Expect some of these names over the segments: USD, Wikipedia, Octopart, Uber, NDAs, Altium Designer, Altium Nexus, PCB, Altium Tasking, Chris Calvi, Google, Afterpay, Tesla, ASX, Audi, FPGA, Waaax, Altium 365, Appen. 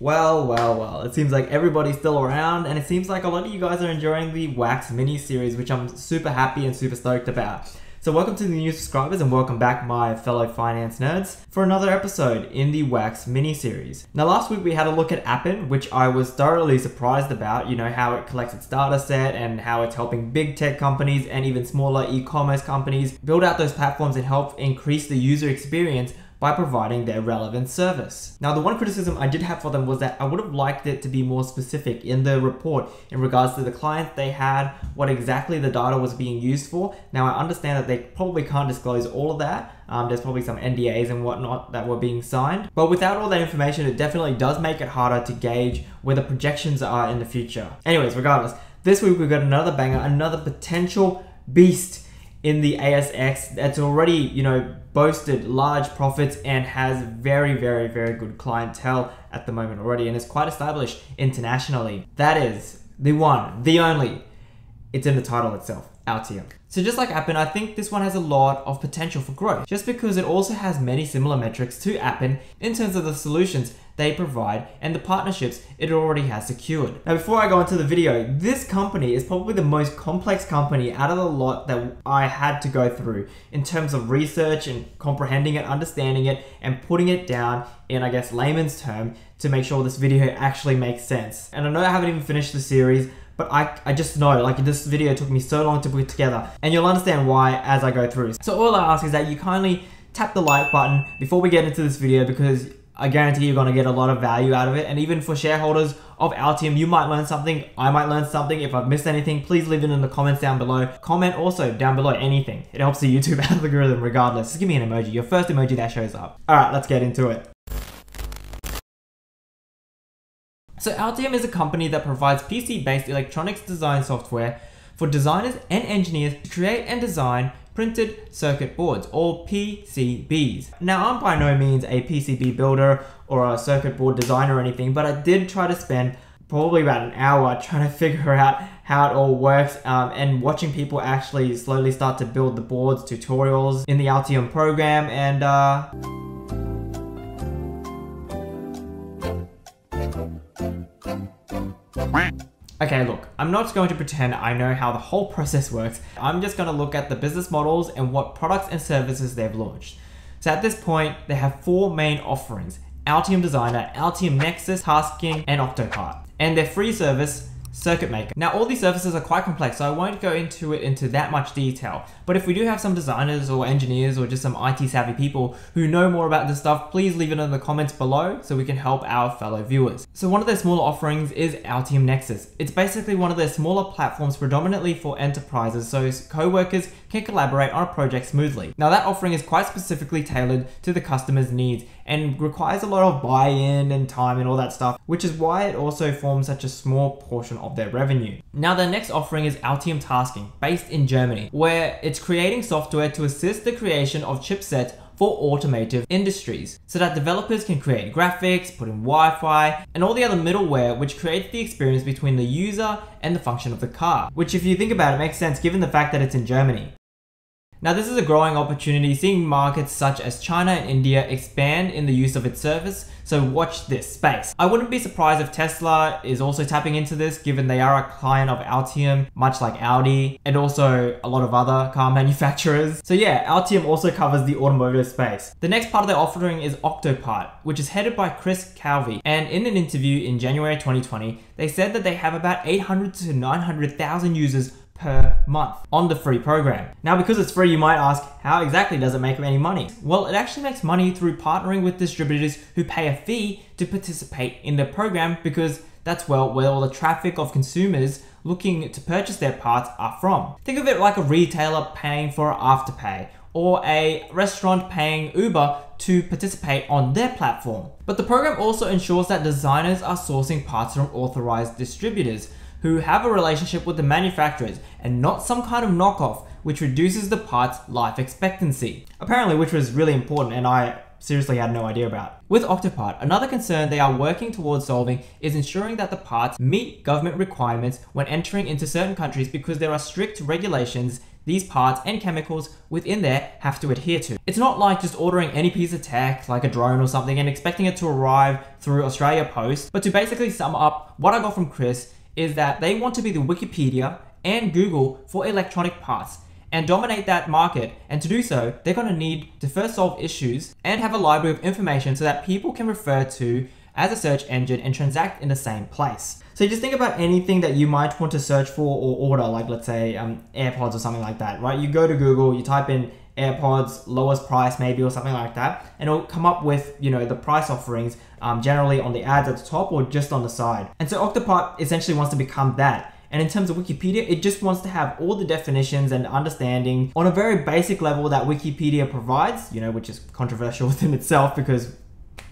Well, well, well, it seems like everybody's still around, and it seems like a lot of you guys are enjoying the Wax mini series, which I'm super happy and super stoked about. So welcome to the new subscribers and welcome back, my fellow finance nerds, for another episode in the Wax mini series. Now last week we had a look at Appen, which I was thoroughly surprised about, you know, how it collects its data set and how it's helping big tech companies and even smaller e-commerce companies build out those platforms and help increase the user experience by providing their relevant service. Now, the one criticism I did have for them was that I would have liked it to be more specific in the report in regards to the clients they had, what exactly the data was being used for. Now, I understand that they probably can't disclose all of that. There's probably some NDAs and whatnot that were being signed. But without all that information, it definitely does make it harder to gauge where the projections are in the future. Anyways, regardless, this week we've got another banger, another potential beast in the ASX that's already, you know, boasted large profits and has very good clientele at the moment already, and is quite established internationally. That is the one, the only, it's in the title itself, Altium. So just like Appen, I think this one has a lot of potential for growth, just because it also has many similar metrics to Appen in terms of the solutions they provide and the partnerships it already has secured. Now before I go into the video, this company is probably the most complex company out of the lot that I had to go through in terms of research and comprehending it, understanding it, and putting it down in, I guess, layman's term to make sure this video actually makes sense. And I know I haven't even finished the series, but I just know, like, this video took me so long to put together, and you'll understand why as I go through. So all I ask is that you kindly tap the like button before we get into this video, because I guarantee you're gonna get a lot of value out of it. And even for shareholders of Altium, you might learn something, I might learn something. If I've missed anything, please leave it in the comments down below. Comment also down below anything. It helps the YouTube algorithm regardless. Just give me an emoji, your first emoji that shows up. All right, let's get into it. So Altium is a company that provides PC-based electronics design software for designers and engineers to create and design printed circuit boards, or PCBs. Now, I'm by no means a PCB builder or a circuit board designer or anything, but I did try to spend probably about an hour trying to figure out how it all works, and watching people actually slowly start to build the boards, tutorials in the Altium program, and okay, look, I'm not going to pretend I know how the whole process works. I'm just going to look at the business models and what products and services they've launched. So at this point, they have four main offerings: Altium Designer, Altium Nexus, Tasking, and Octopart. And their free service, Circuit Maker. Now, all these services are quite complex, so I won't go into it into that much detail. But if we do have some designers or engineers or just some IT savvy people who know more about this stuff, please leave it in the comments below so we can help our fellow viewers. So one of their smaller offerings is Altium Nexus. It's basically one of their smaller platforms predominantly for enterprises, so co-workers can collaborate on a project smoothly. Now that offering is quite specifically tailored to the customer's needs and requires a lot of buy-in and time and all that stuff, which is why it also forms such a small portion of their revenue. Now their next offering is Altium Tasking, based in Germany, where it's creating software to assist the creation of chipsets for automotive industries, so that developers can create graphics, put in Wi-Fi, and all the other middleware which creates the experience between the user and the function of the car, which, if you think about it, makes sense given the fact that it's in Germany. Now this is a growing opportunity, seeing markets such as China and India expand in the use of its service, so watch this space. I wouldn't be surprised if Tesla is also tapping into this, given they are a client of Altium, much like Audi, and also a lot of other car manufacturers. So yeah, Altium also covers the automotive space. The next part of their offering is Octopart, which is headed by Chris Calvi, and in an interview in January 2020, they said that they have about 800 to 900,000 users per month on the free program. Now because it's free, you might ask, how exactly does it make any money? Well, it actually makes money through partnering with distributors who pay a fee to participate in the program, because that's, well, where all the traffic of consumers looking to purchase their parts are from. Think of it like a retailer paying for Afterpay, or a restaurant paying Uber to participate on their platform. But the program also ensures that designers are sourcing parts from authorized distributors who have a relationship with the manufacturers, and not some kind of knockoff, which reduces the part's life expectancy. Apparently, which was really important, and I seriously had no idea about. With Octopart, another concern they are working towards solving is ensuring that the parts meet government requirements when entering into certain countries, because there are strict regulations these parts and chemicals within there have to adhere to. It's not like just ordering any piece of tech like a drone or something and expecting it to arrive through Australia Post. But to basically sum up, what I got from Chris is that they want to be the Wikipedia and Google for electronic parts and dominate that market, and to do so they're going to need to first solve issues and have a library of information so that people can refer to as a search engine and transact in the same place. So just think about anything that you might want to search for or order, like let's say AirPods or something like that, right? You go to Google, you type in AirPods lowest price maybe or something like that, and it'll come up with, you know, the price offerings generally on the ads at the top or just on the side. And so Octopart essentially wants to become that. And in terms of Wikipedia, it just wants to have all the definitions and understanding on a very basic level that Wikipedia provides, you know, which is controversial within itself because,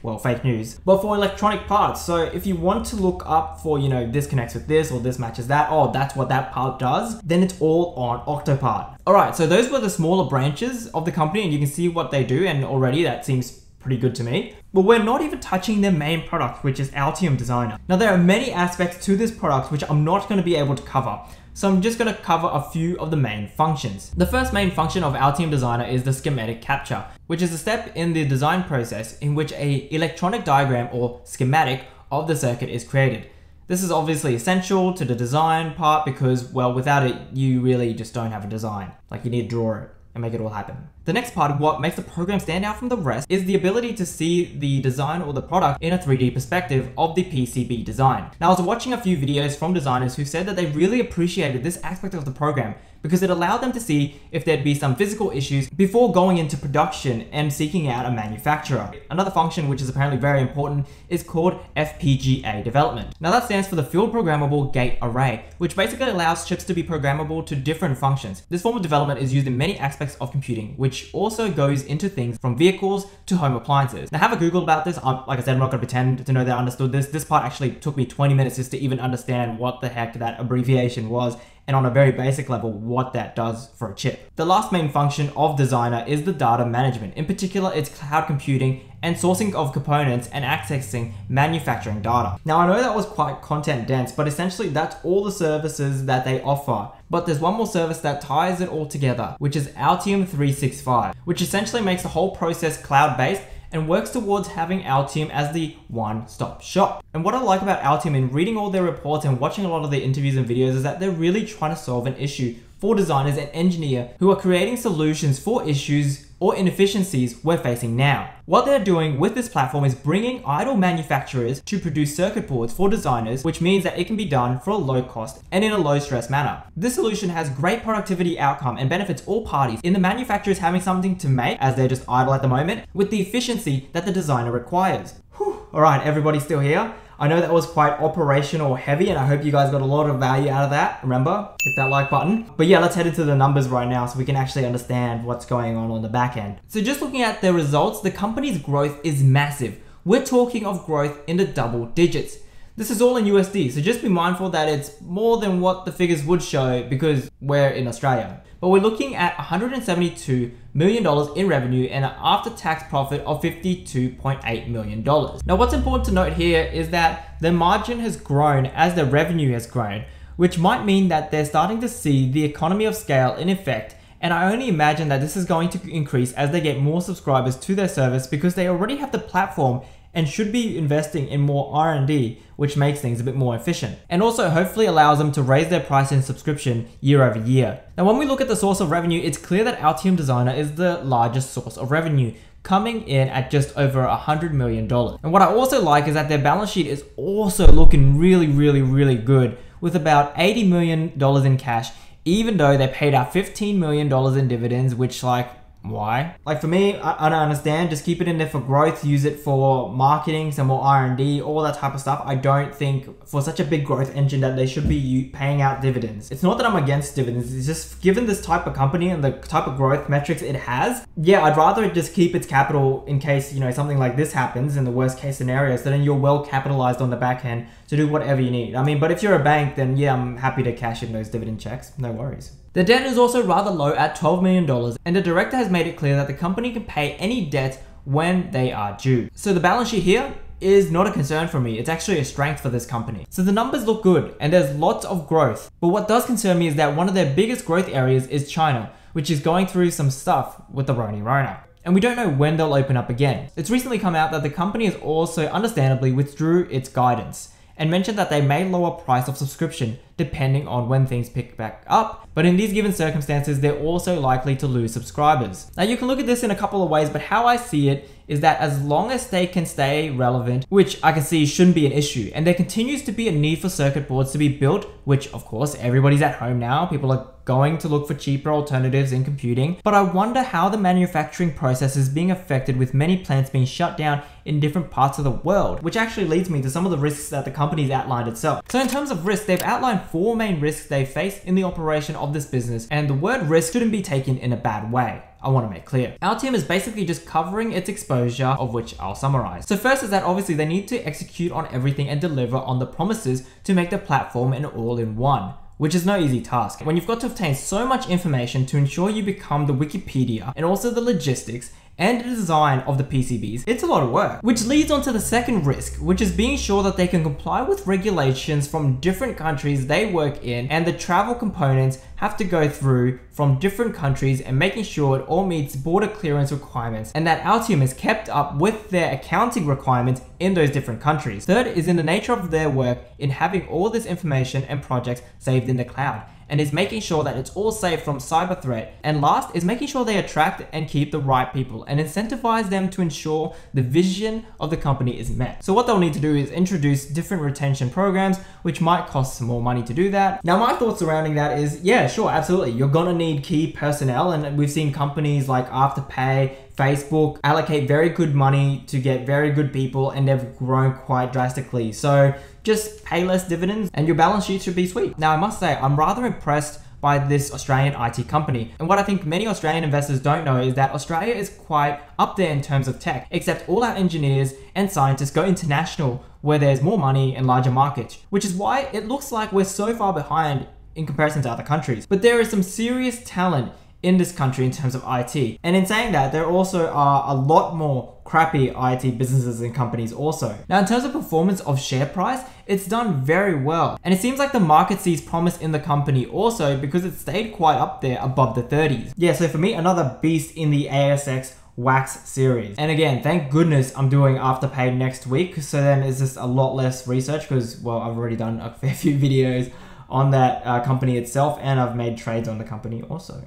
well, fake news, but for electronic parts. So if you want to look up for, you know, this connects with this or this matches that, oh, that's what that part does, then it's all on Octopart. All right, so those were the smaller branches of the company and you can see what they do, and already that seems pretty good to me. But we're not even touching their main product, which is Altium Designer. Now there are many aspects to this product which I'm not going to be able to cover, so I'm just going to cover a few of the main functions. The first main function of Altium Designer is the schematic capture, which is a step in the design process in which an electronic diagram or schematic of the circuit is created. This is obviously essential to the design part because, well, without it you really just don't have a design. Like, you need to draw it and make it all happen. The next part of what makes the program stand out from the rest is the ability to see the design or the product in a 3D perspective of the PCB design. Now, I was watching a few videos from designers who said that they really appreciated this aspect of the program because it allowed them to see if there'd be some physical issues before going into production and seeking out a manufacturer. Another function which is apparently very important is called FPGA development. Now that stands for the Field Programmable Gate Array, which basically allows chips to be programmable to different functions. This form of development is used in many aspects of computing, which also goes into things from vehicles to home appliances. Now have a Google about this. Like I said, I'm not going to pretend to know that I understood this. This part actually took me 20 minutes just to even understand what the heck that abbreviation was, and on a very basic level what that does for a chip. The last main function of Designer is the data management, in particular its cloud computing and sourcing of components and accessing manufacturing data. Now I know that was quite content dense, but essentially that's all the services that they offer. But there's one more service that ties it all together, which is Altium 365, which essentially makes the whole process cloud-based and works towards having Altium as the one-stop shop. And what I like about Altium in reading all their reports and watching a lot of their interviews and videos is that they're really trying to solve an issue for designers and engineers who are creating solutions for issues or inefficiencies we're facing now. What they're doing with this platform is bringing idle manufacturers to produce circuit boards for designers, which means that it can be done for a low cost and in a low stress manner. This solution has great productivity outcome and benefits all parties, in the manufacturers having something to make as they're just idle at the moment, with the efficiency that the designer requires. Whew. All right, everybody still here? I know that was quite operational heavy and I hope you guys got a lot of value out of that. Remember, hit that like button. But yeah, let's head into the numbers right now so we can actually understand what's going on the back end. So just looking at their results, the company's growth is massive. We're talking of growth in the double digits. This is all in USD, so just be mindful that it's more than what the figures would show because we're in Australia. But we're looking at $172 million in revenue and an after-tax profit of $52.8 million. Now what's important to note here is that their margin has grown as their revenue has grown, which might mean that they're starting to see the economy of scale in effect. And I only imagine that this is going to increase as they get more subscribers to their service because they already have the platform and should be investing in more R&D, which makes things a bit more efficient. And also hopefully allows them to raise their price in subscription year over year. Now when we look at the source of revenue, it's clear that Altium Designer is the largest source of revenue, coming in at just over $100 million. And what I also like is that their balance sheet is also looking really, really, really good, with about $80 million in cash, even though they paid out $15 million in dividends, which, like, why? Like, for me, I don't understand. Just keep it in there for growth, use it for marketing, some more R&D, all that type of stuff. I don't think for such a big growth engine that they should be paying out dividends. It's not that I'm against dividends, it's just given this type of company and the type of growth metrics it has, yeah, I'd rather it just keep its capital in case, you know, something like this happens in the worst case scenario, so then you're well capitalized on the back end to do whatever you need. I mean, but if you're a bank, then yeah, I'm happy to cash in those dividend checks, no worries. The debt is also rather low at $12 million, and the director has made it clear that the company can pay any debt when they are due. So the balance sheet here, is not a concern for me. It's actually a strength for this company. So the numbers look good and there's lots of growth. But what does concern me is that one of their biggest growth areas is China, which is going through some stuff with the Roni Rona. And we don't know when they'll open up again. It's recently come out that the company has also understandably withdrew its guidance and mentioned that they may lower price of subscription depending on when things pick back up, but in these given circumstances, they're also likely to lose subscribers. Now you can look at this in a couple of ways, but how I see it is that as long as they can stay relevant, which I can see shouldn't be an issue, and there continues to be a need for circuit boards to be built, which of course everybody's at home now, people are going to look for cheaper alternatives in computing, but I wonder how the manufacturing process is being affected with many plants being shut down in different parts of the world, which actually leads me to some of the risks that the company's outlined itself. So in terms of risk, they've outlined 4 main risks they face in the operation of this business, and the word risk shouldn't be taken in a bad way. I want to make clear. Altium is basically just covering its exposure, of which I'll summarize. So first is that obviously they need to execute on everything and deliver on the promises to make the platform an all-in-one, which is no easy task. When you've got to obtain so much information to ensure you become the Wikipedia and also the logistics and the design of the PCBs, it's a lot of work. Which leads on to the second risk, which is being sure that they can comply with regulations from different countries they work in, and the travel components have to go through from different countries, and making sure it all meets border clearance requirements and that Altium is kept up with their accounting requirements in those different countries. Third is in the nature of their work in having all this information and projects saved in the cloud, and is making sure that it's all safe from cyber threat. And last is making sure they attract and keep the right people and incentivize them to ensure the vision of the company is met. So what they'll need to do is introduce different retention programs, which might cost some more money to do that. Now my thoughts surrounding that is, yeah, sure, absolutely. You're gonna need key personnel, and we've seen companies like Afterpay, Facebook allocate very good money to get very good people, and they've grown quite drastically. So just pay less dividends and your balance sheet should be sweet. Now I must say, I'm rather impressed by this Australian IT company. And what I think many Australian investors don't know is that Australia is quite up there in terms of tech, except all our engineers and scientists go international where there's more money and larger markets, which is why it looks like we're so far behind in comparison to other countries. But there is some serious talent in this country in terms of IT. And in saying that, there also are a lot more crappy IT businesses and companies also. Now in terms of performance of share price, it's done very well. And it seems like the market sees promise in the company also, because it stayed quite up there above the 30s. Yeah, so for me, another beast in the ASX Wax series. And again, thank goodness I'm doing Afterpay next week. So then it's just a lot less research because, well, I've already done a fair few videos on that company itself, and I've made trades on the company also.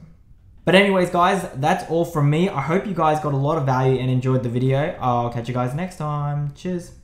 But anyways, guys, that's all from me. I hope you guys got a lot of value and enjoyed the video. I'll catch you guys next time. Cheers.